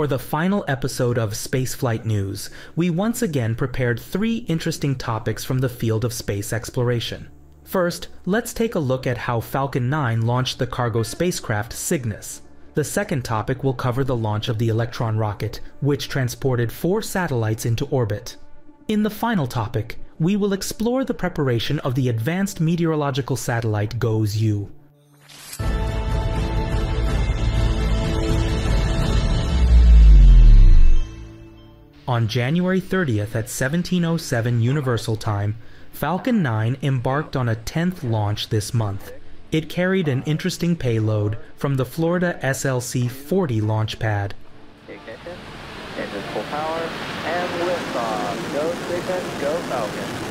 For the final episode of Spaceflight News, we once again prepared three interesting topics from the field of space exploration. First, let's take a look at how Falcon 9 launched the cargo spacecraft Cygnus. The second topic will cover the launch of the Electron rocket, which transported 4 satellites into orbit. In the final topic, we will explore the preparation of the advanced meteorological satellite GOES-U. On January 30th at 17:07 Universal Time, Falcon 9 embarked on a 10th launch this month. It carried an interesting payload from the Florida SLC-40 launch pad. Ignition, engines full power, and liftoff. Go Cygnus, go Falcon.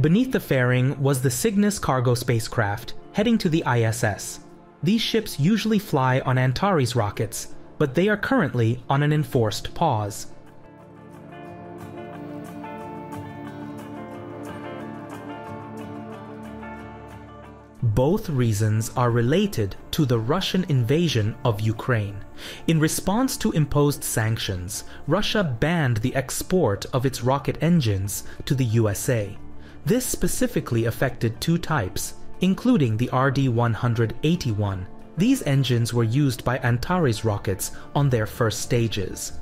Beneath the fairing was the Cygnus cargo spacecraft, heading to the ISS. These ships usually fly on Antares rockets, but they are currently on an enforced pause. Both reasons are related to the Russian invasion of Ukraine. In response to imposed sanctions, Russia banned the export of its rocket engines to the USA. This specifically affected 2 types, including the RD-181. These engines were used by Antares rockets on their first stages.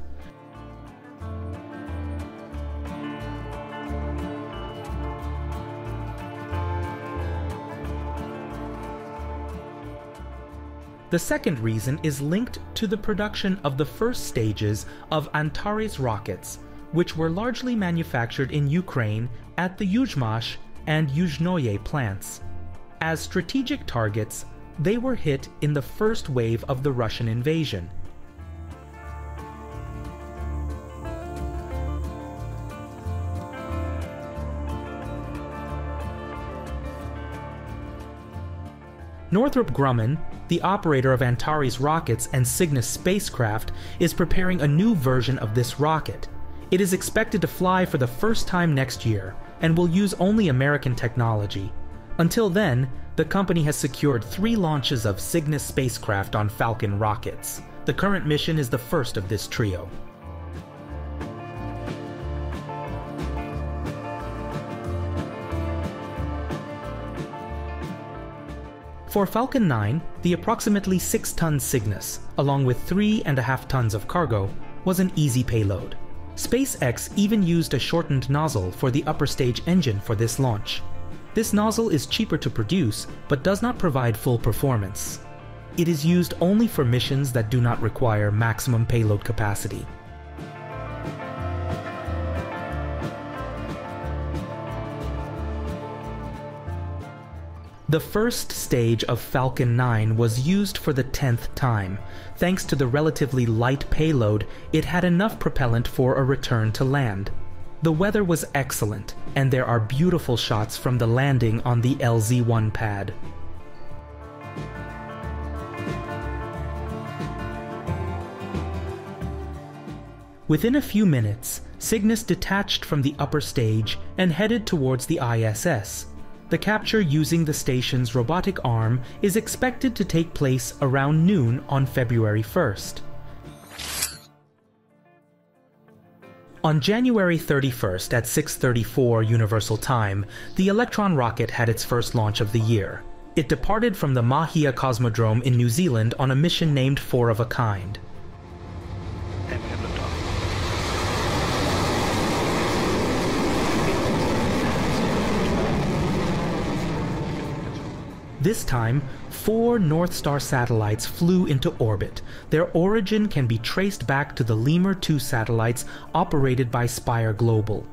The second reason is linked to the production of the first stages of Antares rockets, which were largely manufactured in Ukraine at the Yuzhmash and Yuzhnoye plants. As strategic targets, they were hit in the first wave of the Russian invasion. Northrop Grumman, the operator of Antares rockets and Cygnus spacecraft, is preparing a new version of this rocket. It is expected to fly for the first time next year and will use only American technology. Until then, the company has secured 3 launches of Cygnus spacecraft on Falcon rockets. The current mission is the first of this trio. For Falcon 9, the approximately 6-ton Cygnus, along with 3.5 tons of cargo, was an easy payload. SpaceX even used a shortened nozzle for the upper stage engine for this launch. This nozzle is cheaper to produce, but does not provide full performance. It is used only for missions that do not require maximum payload capacity. The first stage of Falcon 9 was used for the 10th time. Thanks to the relatively light payload, it had enough propellant for a return to land. The weather was excellent, and there are beautiful shots from the landing on the LZ-1 pad. Within a few minutes, Cygnus detached from the upper stage and headed towards the ISS. The capture using the station's robotic arm is expected to take place around noon on February 1st. On January 31st at 6:34 Universal Time, the Electron rocket had its first launch of the year. It departed from the Mahia Cosmodrome in New Zealand on a mission named 4 of a Kind. This time, 4 North Star satellites flew into orbit. Their origin can be traced back to the Lemur-2 satellites operated by Spire Global.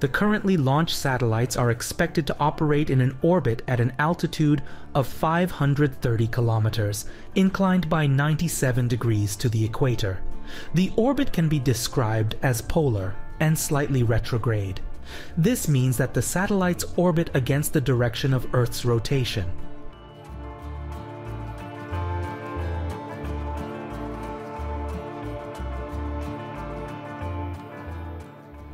The currently launched satellites are expected to operate in an orbit at an altitude of 530 kilometers, inclined by 97 degrees to the equator. The orbit can be described as polar and slightly retrograde. This means that the satellites orbit against the direction of Earth's rotation.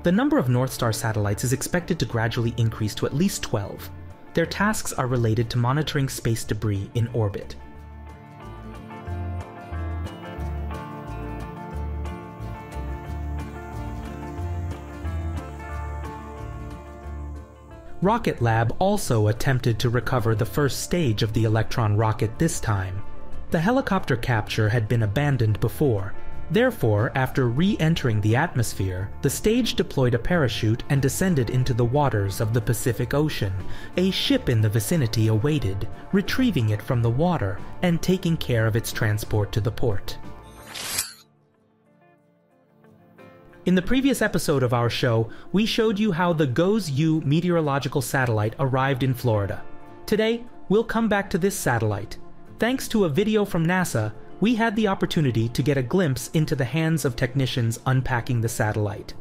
The number of North Star satellites is expected to gradually increase to at least 12. Their tasks are related to monitoring space debris in orbit. Rocket Lab also attempted to recover the first stage of the Electron rocket this time. The helicopter capture had been abandoned before. Therefore, after re-entering the atmosphere, the stage deployed a parachute and descended into the waters of the Pacific Ocean. A ship in the vicinity awaited, retrieving it from the water and taking care of its transport to the port. In the previous episode of our show, we showed you how the GOES-U meteorological satellite arrived in Florida. Today, we'll come back to this satellite. Thanks to a video from NASA, we had the opportunity to get a glimpse into the hands of technicians unpacking the satellite.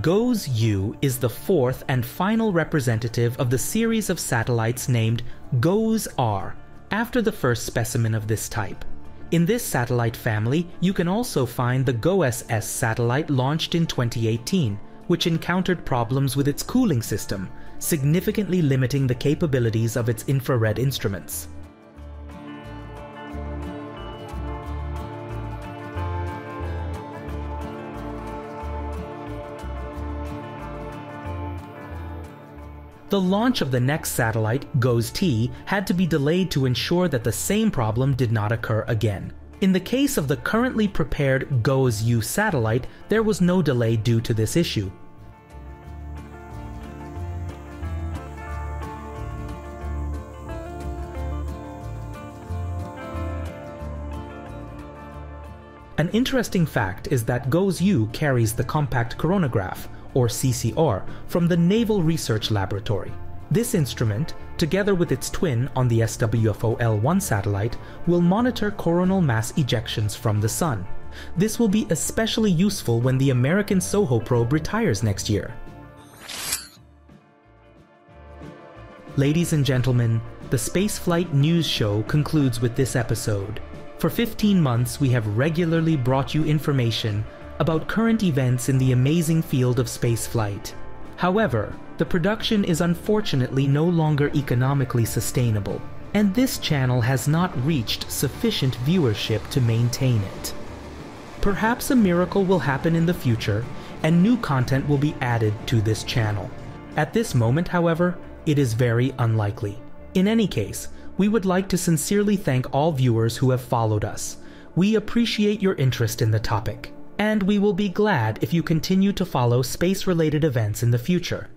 GOES-U is the fourth and final representative of the series of satellites named GOES-R, after the first specimen of this type. In this satellite family, you can also find the GOES-S satellite launched in 2018, which encountered problems with its cooling system, significantly limiting the capabilities of its infrared instruments. The launch of the next satellite, GOES-T, had to be delayed to ensure that the same problem did not occur again. In the case of the currently prepared GOES-U satellite, there was no delay due to this issue. An interesting fact is that GOES-U carries the compact coronagraph, or CCR, from the Naval Research Laboratory. This instrument, together with its twin on the SWFO-L1 satellite, will monitor coronal mass ejections from the Sun. This will be especially useful when the American SOHO probe retires next year. Ladies and gentlemen, the Spaceflight News Show concludes with this episode. For 15 months, we have regularly brought you information about current events in the amazing field of spaceflight. However, the production is unfortunately no longer economically sustainable, and this channel has not reached sufficient viewership to maintain it. Perhaps a miracle will happen in the future, and new content will be added to this channel. At this moment, however, it is very unlikely. In any case, we would like to sincerely thank all viewers who have followed us. We appreciate your interest in the topic, and we will be glad if you continue to follow space-related events in the future.